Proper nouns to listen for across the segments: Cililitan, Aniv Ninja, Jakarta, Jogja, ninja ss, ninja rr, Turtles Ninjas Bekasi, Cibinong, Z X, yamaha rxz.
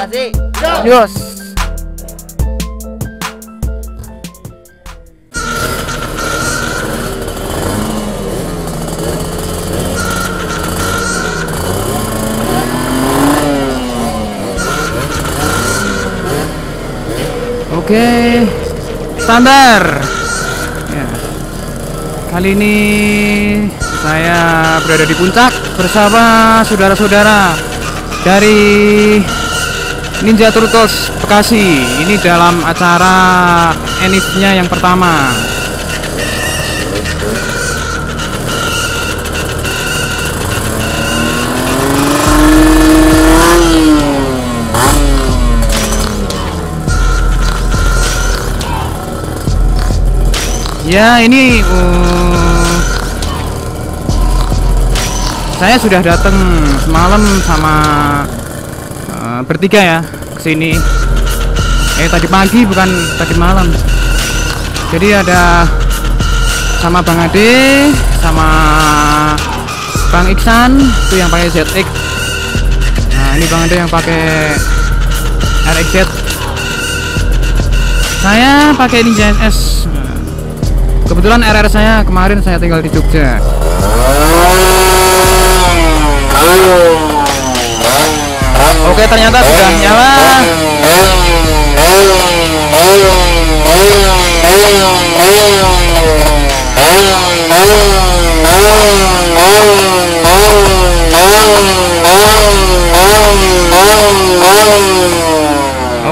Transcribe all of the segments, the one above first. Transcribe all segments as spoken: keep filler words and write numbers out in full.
Bekasi. Yos. Oke, okay. Standar. Ya. Kali ini saya berada di puncak bersama saudara-saudara dari Ninja Turtles Bekasi. Ini dalam acara Anivnya yang pertama. Ya, ini uh, saya sudah datang semalam sama uh, bertiga ya ke sini. Eh tadi pagi, bukan tadi malam. Jadi ada sama Bang Ade, sama Bang Iksan itu yang pakai Z X. Nah, ini Bang Ade yang pakai R X Z. Saya pakai Ninja S S. Kebetulan R R saya kemarin saya tinggal di Jogja. Oke, ternyata sudah nyala.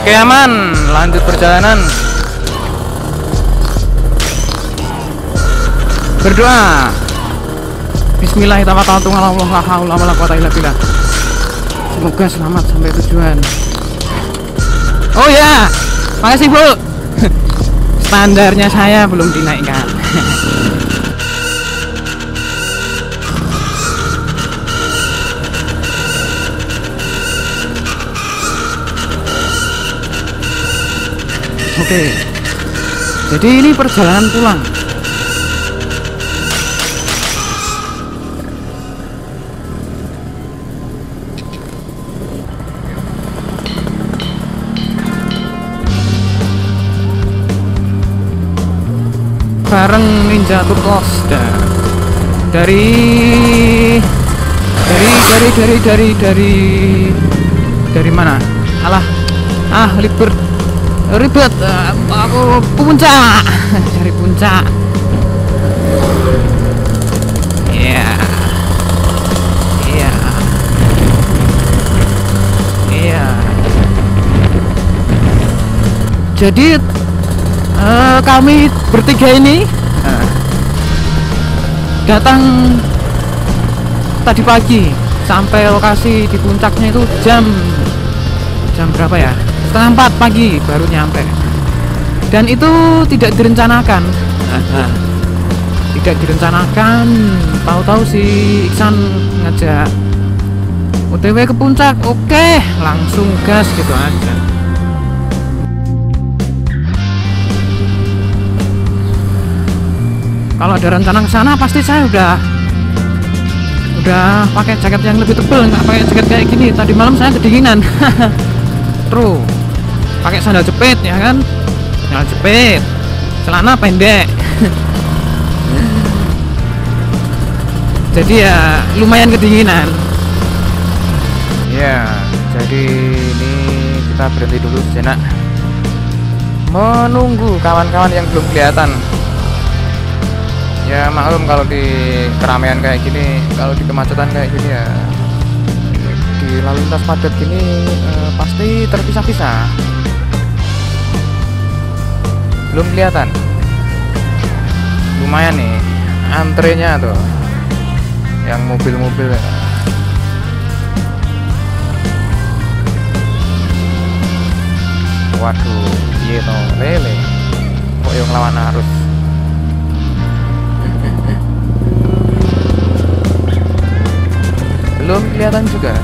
Oke, aman. Lanjut perjalanan. Berdoa. Bismillahirrahmanirrahim. Semoga selamat sampai tujuan. Oh ya, makasih Bu. Standarnya saya belum dinaikkan. Oke, jadi ini perjalanan pulang. Bareng Ninja Turtles dari dari dari dari dari dari dari mana? Alah, ah libur ribet, aku puncak, cari puncak. Ya, ya, ya. Jadi Uh, kami bertiga ini uh. datang tadi pagi sampai lokasi di puncaknya itu jam jam berapa ya, setengah empat pagi baru nyampe, dan itu tidak direncanakan uh. tidak direncanakan. Tahu-tahu si Iksan ngajak O T W ke puncak. Oke, langsung gas gitu aja. Kalau ada rencana ke sana pasti saya udah udah pakai jaket yang lebih tebal, nggak pakai jaket kayak gini. Tadi malam saya kedinginan. True. Pakai sandal jepit ya kan? Sandal jepit. Celana pendek. Jadi ya lumayan kedinginan. Ya, jadi ini kita berhenti dulu sejenak. Menunggu kawan-kawan yang belum kelihatan. Ya maklum kalau di keramaian kayak gini, kalau di kemacetan kayak gini ya, di lalu lintas padat gini eh, pasti terpisah-pisah, belum kelihatan. Lumayan nih antrenya tuh yang mobil-mobil. Waduh, iya toh lele kok yang lawan arus. Belum kelihatan juga.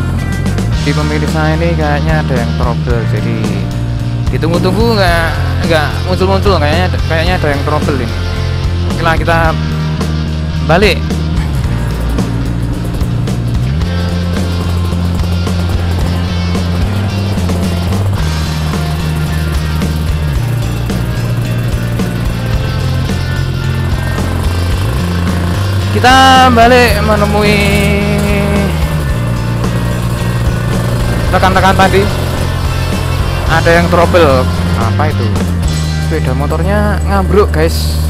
Di pemilih saya ini kayaknya ada yang trouble, jadi ditunggu-tunggu nggak nggak muncul-muncul, kayaknya kayaknya ada yang trouble ini. Oke lah, kita balik. Kita balik menemui rekan-rekan tadi. Ada yang trouble. Apa itu? Sepeda motornya ngambruk, guys.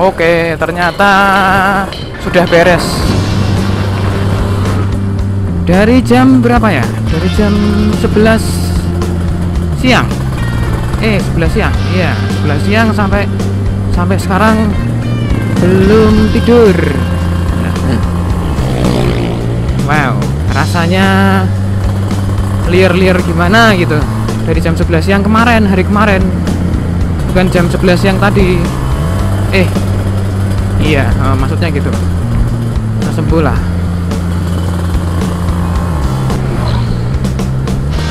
Oke, ternyata sudah beres. Dari jam berapa ya? Dari jam sebelas siang. Eh, sebelas siang. Iya, sebelas siang sampai sampai sekarang belum tidur. Wow, rasanya liar-liar gimana gitu. Dari jam sebelas siang kemarin, hari kemarin. Bukan jam sebelas siang tadi. Eh, iya, uh, maksudnya gitu. Nah, sembuh lah.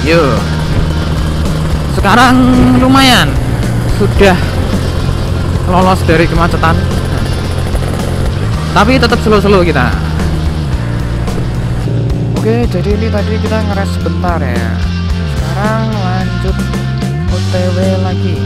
Yo, sekarang lumayan, sudah lolos dari kemacetan. Nah, tapi tetap slow-slow kita. Oke, jadi ini tadi kita ngeres sebentar ya. Sekarang lanjut O T W lagi.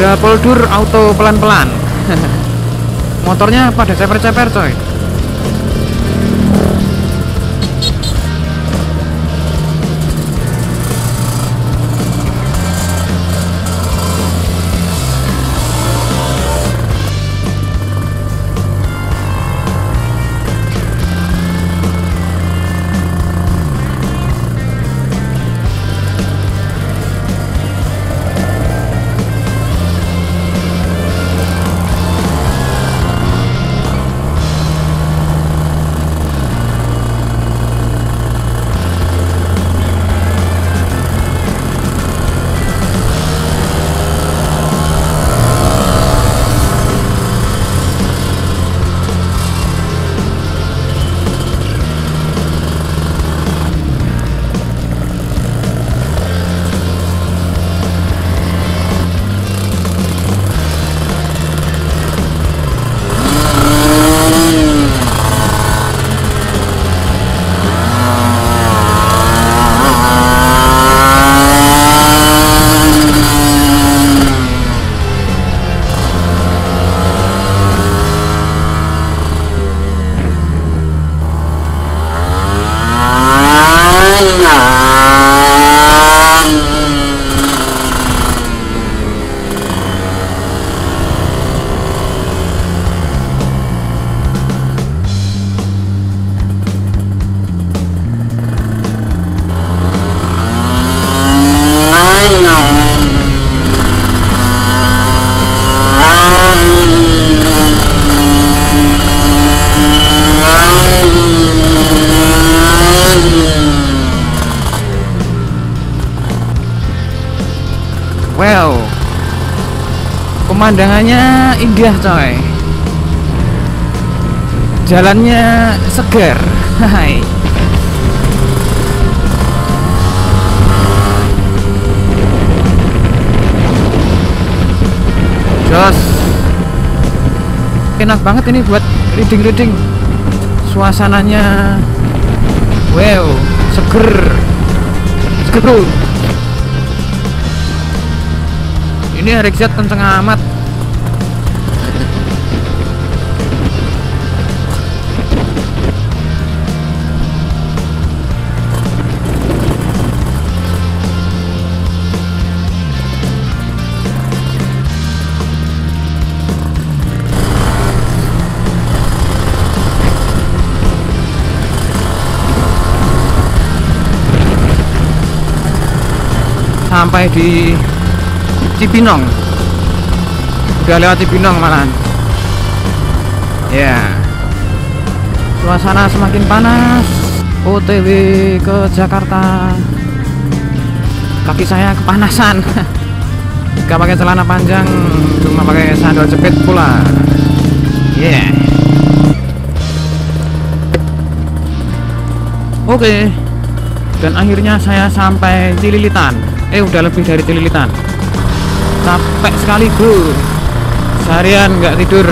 Ada poldur auto pelan-pelan. Motornya pada ceper-ceper coy. Wow, pemandangannya indah coy. Jalannya segar. Hai. Jos. Enak banget ini buat reading-reading. Suasananya wow, seger. Seger bro. Ini hari Z kenceng amat. Sampai di Cibinong, udah lewat Cibinong malahan. Ya, yeah. Suasana semakin panas. O T W ke Jakarta. Kaki saya kepanasan. Gak pakai celana panjang, cuma pakai sandal jepit pula. Yeah. Oke. Okay. Dan akhirnya saya sampai Cililitan. Eh, udah lebih dari Cililitan. Capek sekali, bro. Seharian nggak tidur.